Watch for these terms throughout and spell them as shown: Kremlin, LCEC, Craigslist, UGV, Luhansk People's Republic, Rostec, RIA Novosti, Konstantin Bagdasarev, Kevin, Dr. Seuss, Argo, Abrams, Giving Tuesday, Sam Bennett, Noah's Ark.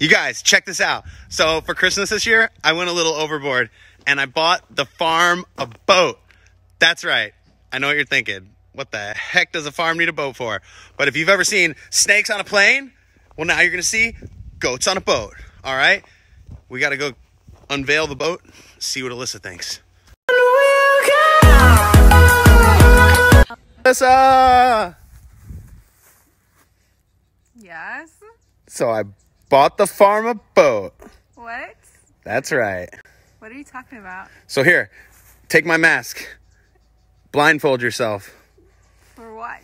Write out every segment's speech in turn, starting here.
You guys, check this out. So for Christmas this year, I went a little overboard and I bought the farm a boat. That's right. I know what you're thinking. What the heck does a farm need a boat for? But if you've ever seen snakes on a plane, well, now you're going to see goats on a boat. All right. We got to go unveil the boat, see what Alyssa thinks. Alyssa! Yes? So I bought the farm a boat. What? That's right. What are you talking about? So here, take my mask. Blindfold yourself. For what?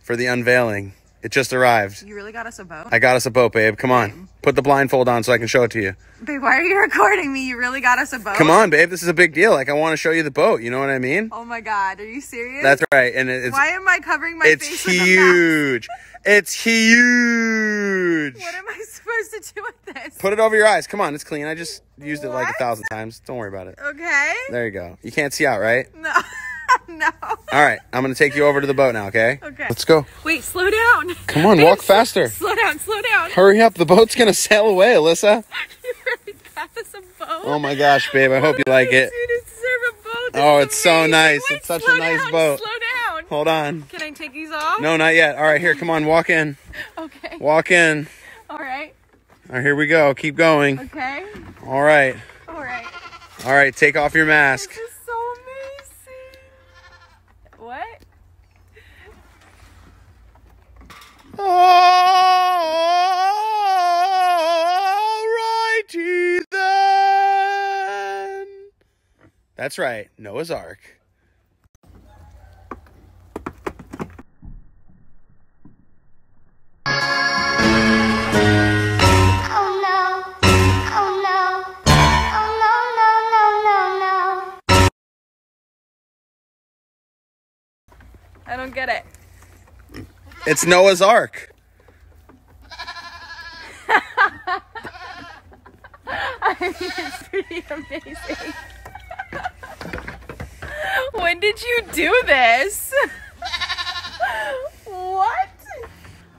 For the unveiling. It just arrived. You really got us a boat? I got us a boat, babe. Come on. Put the blindfold on so I can show it to you. Babe, why are you recording me? You really got us a boat? Come on, babe. This is a big deal. Like, I want to show you the boat. You know what I mean? Oh, my God. Are you serious? That's right. And it's, why am I covering my face with a mask? It's huge. It's huge. What am I supposed to do with this? Put it over your eyes. Come on. It's clean. I just used it like 1,000 times. Don't worry about it. Okay. There you go. You can't see out, right? No. No. All right, I'm going to take you over to the boat now, okay? Okay. Let's go. Wait, slow down. Come on, walk faster. Slow down, slow down. Hurry up, the boat's going to sail away, Alyssa. You already got us a boat. Oh my gosh, babe, I hope you like it. You deserve a boat. Oh, it's so nice. It's such a nice boat. Slow down. Hold on. Can I take these off? No, not yet. All right, here, come on, walk in. Okay. Walk in. All right. All right, here we go. Keep going. Okay. All right. All right. All right, take off your mask. Alrighty then. That's right, Noah's Ark. Oh no, oh no, oh no, no, no. I don't get it. It's Noah's Ark. I mean, it's pretty amazing. When did you do this? What?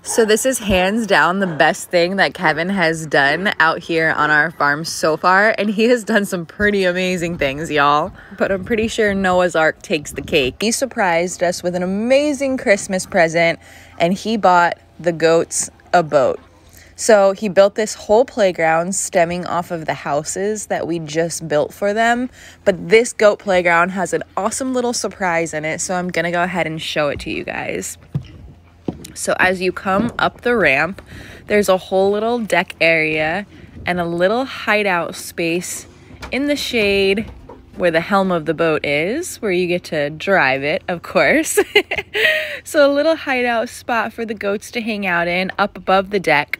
So this is hands down the best thing that Kevin has done out here on our farm so far. And he has done some pretty amazing things, y'all. But I'm pretty sure Noah's Ark takes the cake. He surprised us with an amazing Christmas present. And he bought the goats a boat. So he built this whole playground stemming off of the houses that we just built for them. But this goat playground has an awesome little surprise in it. So I'm going to go ahead and show it to you guys. So as you come up the ramp, there's a whole little deck area and a little hideout space in the shade where the helm of the boat is, where you get to drive it, of course. So a little hideout spot for the goats to hang out in up above the deck.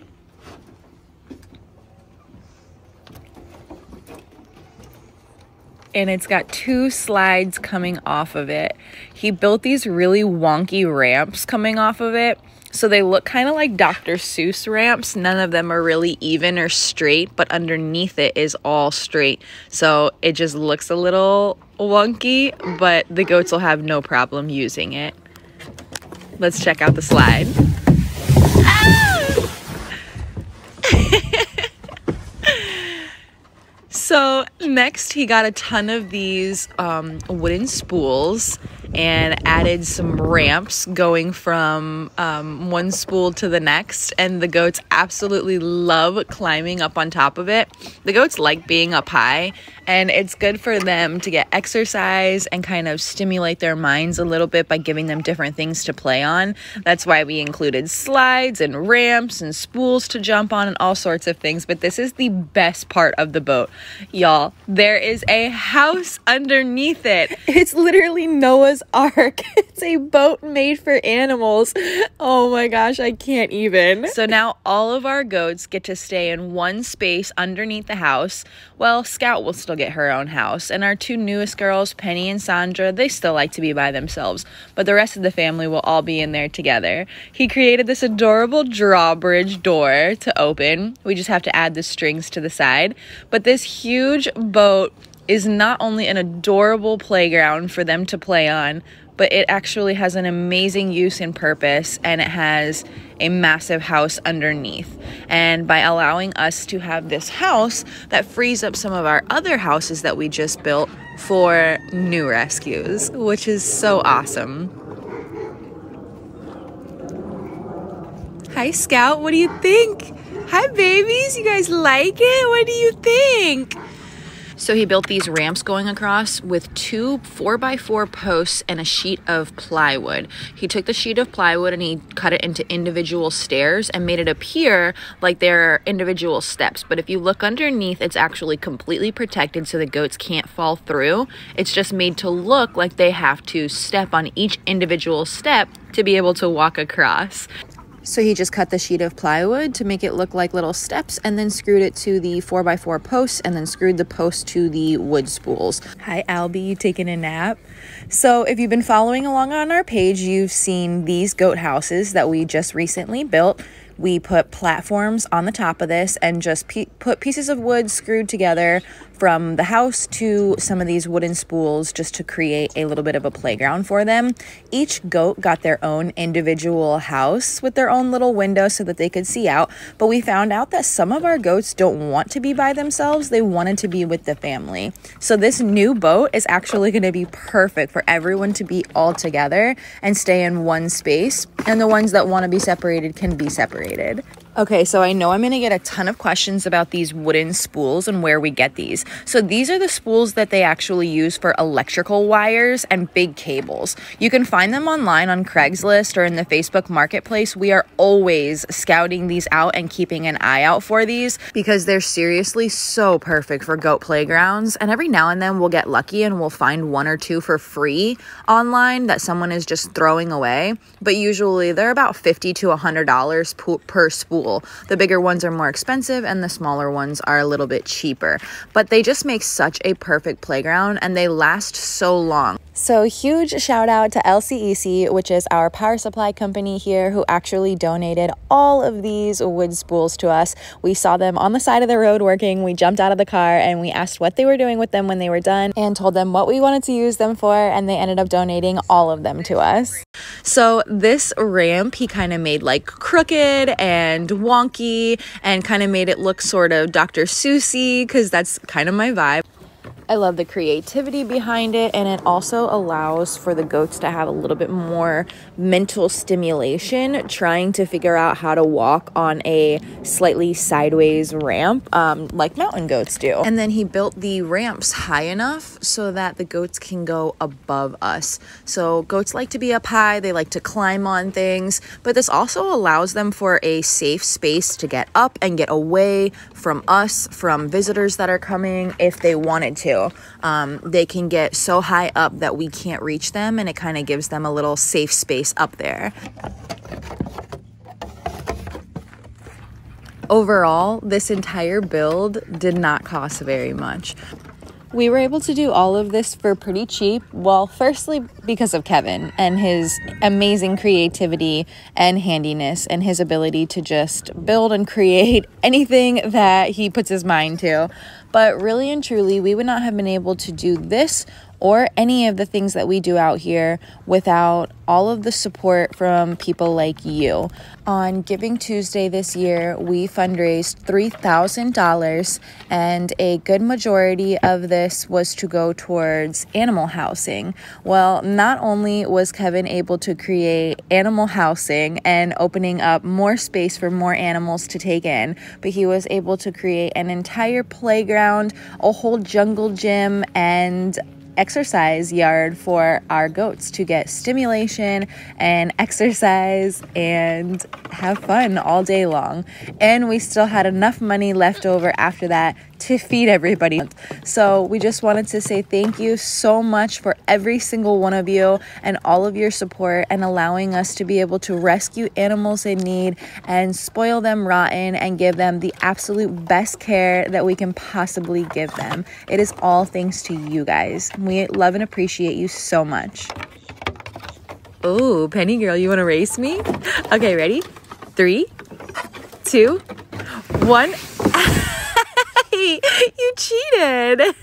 And it's got two slides coming off of it. He built these really wonky ramps coming off of it. So they look kind of like Dr. Seuss ramps. None of them are really even or straight, but underneath it is all straight. So it just looks a little wonky, but the goats will have no problem using it. Let's check out the slide. So next he got a ton of these wooden spools and added some ramps going from one spool to the next, and the goats absolutely love climbing up on top of it. The goats like being up high, and it's good for them to get exercise and kind of stimulate their minds a little bit by giving them different things to play on. That's why we included slides and ramps and spools to jump on and all sorts of things. But this is the best part of the boat, y'all. There is a house underneath it. It's literally Noah's Ark. It's a boat made for animals. Oh my gosh, I can't even. So now all of our goats get to stay in one space underneath the house. Well, Scout will still get her own house, and our two newest girls, Penny and Sandra, they still like to be by themselves, but the rest of the family will all be in there together. He created this adorable drawbridge door to open. We just have to add the strings to the side. But this huge boat is not only an adorable playground for them to play on, but it actually has an amazing use and purpose, and it has a massive house underneath. And by allowing us to have this house, that frees up some of our other houses that we just built for new rescues, which is so awesome. Hi, Scout, what do you think? Hi, babies, you guys like it? What do you think? So he built these ramps going across with two 4x4 posts and a sheet of plywood. He took the sheet of plywood and he cut it into individual stairs and made it appear like there are individual steps. But if you look underneath, it's actually completely protected so the goats can't fall through. It's just made to look like they have to step on each individual step to be able to walk across. So he just cut the sheet of plywood to make it look like little steps and then screwed it to the 4x4 posts and then screwed the post to the wood spools. Hi, Albie, you taking a nap? So if you've been following along on our page, you've seen these goat houses that we just recently built. We put platforms on the top of this and just put pieces of wood screwed together from the house to some of these wooden spools just to create a little bit of a playground for them. Each goat got their own individual house with their own little window so that they could see out. But we found out that some of our goats don't want to be by themselves. They wanted to be with the family. So this new boat is actually going to be perfect for everyone to be all together and stay in one space. And the ones that want to be separated can be separated. Okay, so I know I'm going to get a ton of questions about these wooden spools and where we get these. So these are the spools that they actually use for electrical wires and big cables. You can find them online on Craigslist or in the Facebook marketplace. We are always scouting these out and keeping an eye out for these because they're seriously so perfect for goat playgrounds. And every now and then we'll get lucky and we'll find one or two for free online that someone is just throwing away. But usually they're about $50 to $100 per spool. The bigger ones are more expensive and the smaller ones are a little bit cheaper, but they just make such a perfect playground and they last so long. So huge shout out to LCEC, which is our power supply company here, who actually donated all of these wood spools to us. We saw them on the side of the road working. We jumped out of the car and we asked what they were doing with them when they were done and told them what we wanted to use them for, and they ended up donating all of them to us. So this ramp he kind of made like crooked and wonky and kind of made it look sort of Dr. Seuss-y because that's kind of my vibe. I love the creativity behind it, and it also allows for the goats to have a little bit more mental stimulation trying to figure out how to walk on a slightly sideways ramp like mountain goats do. And then he built the ramps high enough so that the goats can go above us. So goats like to be up high, they like to climb on things, but this also allows them for a safe space to get up and get away from us, from visitors that are coming if they wanted to. They can get so high up that we can't reach them, and it kind of gives them a little safe space up there. Overall, this entire build did not cost very much. We were able to do all of this for pretty cheap. Well, firstly, because of Kevin and his amazing creativity and handiness and his ability to just build and create anything that he puts his mind to. But really and truly, we would not have been able to do this or any of the things that we do out here without all of the support from people like you. On Giving Tuesday this year, we fundraised $3,000, and a good majority of this was to go towards animal housing. Well, not only was Kevin able to create animal housing and opening up more space for more animals to take in, but he was able to create an entire playground, a whole jungle gym, and exercise yard for our goats to get stimulation and exercise and have fun all day long. And we still had enough money left over after that to feed everybody. So we just wanted to say thank you so much for every single one of you and all of your support and allowing us to be able to rescue animals in need and spoil them rotten and give them the absolute best care that we can possibly give them. It is all thanks to you guys. We love and appreciate you so much. Oh, Penny girl, you want to race me? Okay, ready? 3, 2, 1. You cheated.